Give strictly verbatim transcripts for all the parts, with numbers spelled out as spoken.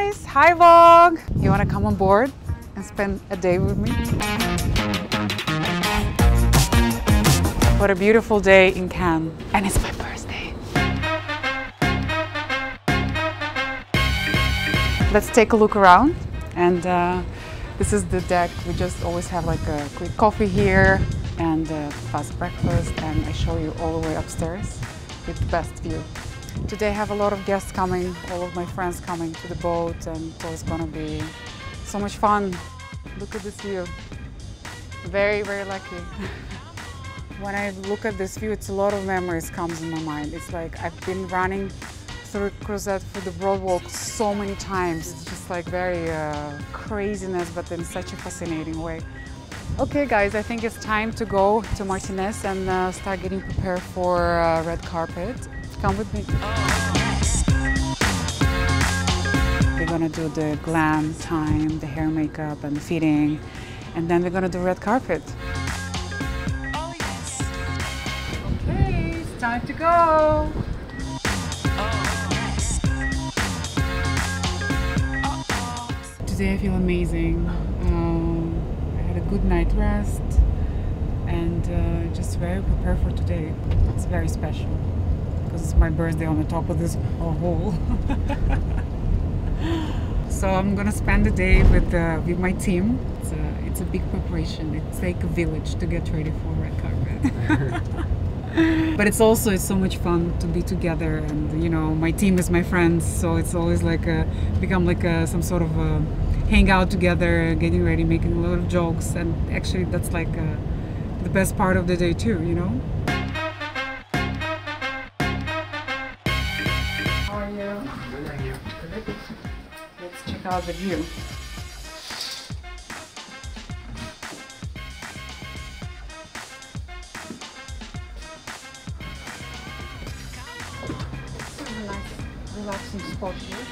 guys! Hi Vogue! You want to come on board and spend a day with me? What a beautiful day in Cannes, and it's my birthday! Let's take a look around, and uh, this is the deck. We just always have like a quick coffee here and a fast breakfast, and I show you all the way upstairs with the best view. Today I have a lot of guests coming, all of my friends coming to the boat, and so it's gonna be so much fun. Look at this view. Very, very lucky. When I look at this view, it's a lot of memories comes in my mind. It's like I've been running through Croisette for the boardwalk so many times. It's just like very uh, craziness, but in such a fascinating way. Okay guys, I think it's time to go to Martinez and uh, start getting prepared for uh, Red Carpet. Come with me. We're gonna do the glam time, the hair, makeup and the fitting, and then we're gonna do Red Carpet. Oh yes! Okay, it's time to go! Today I feel amazing. Um, I had a good night rest and uh, just very prepared for today. It's very special because it's my birthday on the top of this hole. So I'm gonna spend the day with uh, with my team. It's a, it's a big preparation. It's like a village to get ready for Red Carpet. But it's also it's so much fun to be together, and you know, my team is my friends, so it's always like a, become like a, some sort of a hang out together, getting ready, making a lot of jokes, and actually that's like uh, the best part of the day too, you know? How are you? Good, thank you. Let's check out the view. This is a nice, relaxing spot here.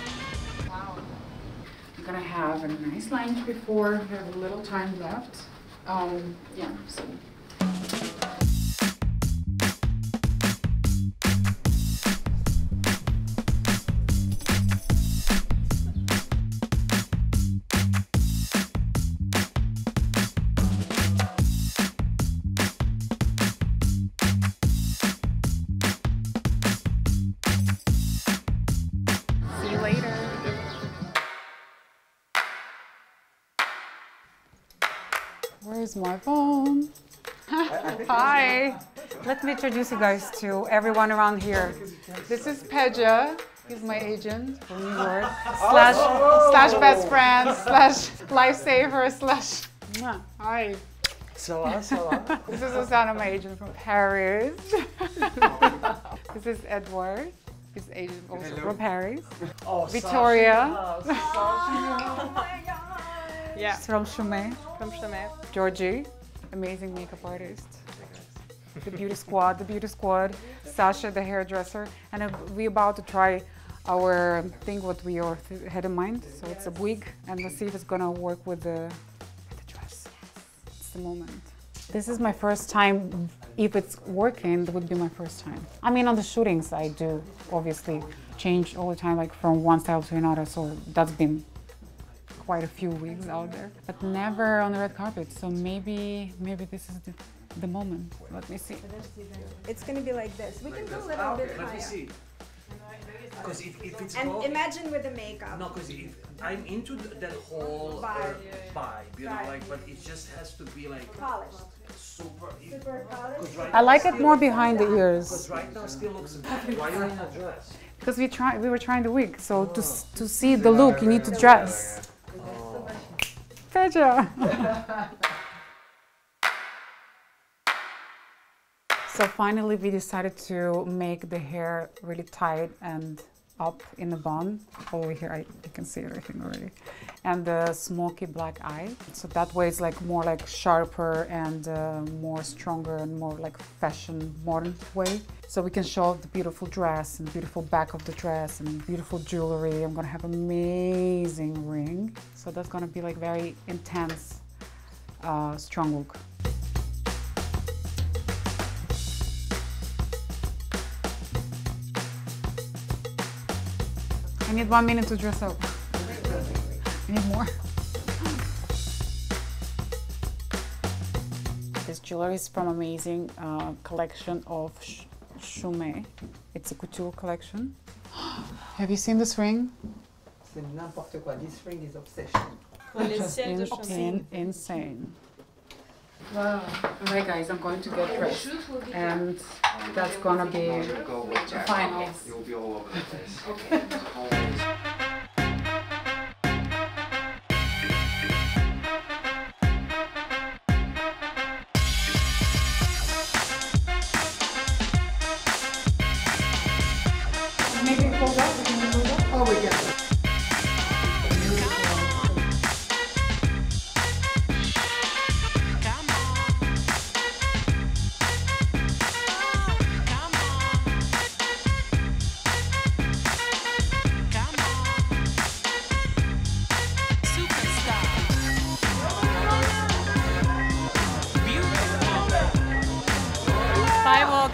Gonna have a nice lunch before we have a little time left. Um, yeah, so. Where's my phone? Hi! Let me introduce you guys to everyone around here. This is Pedja. He's my agent from New York. Slash, oh! slash best friend, slash lifesaver, slash... Hi. Salah, salah. This is Hasan, my agent from Paris. This is Edward. His agent also Hello. From Paris. Oh, Victoria. Sasha. Oh my God. Yeah. She's from Chaumet. From Chaumet. Georgie, amazing makeup artist. The beauty squad, the beauty squad. Sasha, the hairdresser. And uh, we're about to try our thing, what we are had in mind. So it's a wig, and let's see if it's gonna work with the, with the dress. It's the moment. This is my first time. If it's working, it would be my first time. I mean, on the shootings, I do obviously change all the time, like from one style to another. So that's been quite a few weeks out there, but never on the red carpet. So maybe, maybe this is the, the moment. Let me see. It's gonna be like this. We like can this. Go a little oh, bit let higher. Let me see. Because if, if it's and gold, imagine with the makeup. No, because if I'm into the, that whole vibe, uh, vibe you right. know, like, but it just has to be like polished, super, super polished. Right I like it more behind the ears. Because right now still looks bad. Why are you in a dress? Because we try, we were trying the wig. So oh. to to see the look, you need to dress. So finally we decided to make the hair really tight and up in the bun. Over here I, I can see everything already. And the smoky black eye. So that way it's like more like sharper and uh, more stronger and more like fashion modern way. So we can show off the beautiful dress and beautiful back of the dress and beautiful jewelry. I'm gonna have amazing ring. So that's gonna be like very intense, uh, strong look. I need one minute to dress up. I need more. This jewelry is from amazing uh, collection of Chaumet. It's a couture collection. Have you seen this ring? C'est n'importe quoi. This ring is obsession. Just in, in, insane. Wow. Alright guys, I'm going to get dressed and that's gonna be the finals. You'll be all over the place. Okay.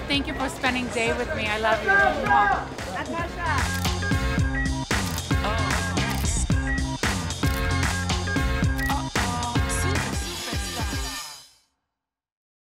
Thank you for spending the day with me. I love you. Natasha!